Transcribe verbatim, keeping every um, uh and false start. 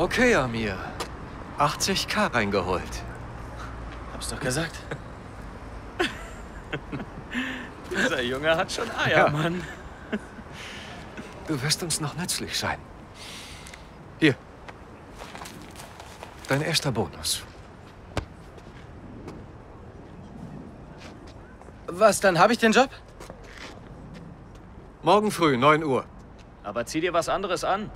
Okay, Amir. achtzig K reingeholt. Hab's doch gesagt. Dieser Junge hat schon Eier, ja. Mann. Du wirst uns noch nützlich sein. Hier. Dein erster Bonus. Was, dann habe ich den Job? Morgen früh, neun Uhr. Aber zieh dir was anderes an.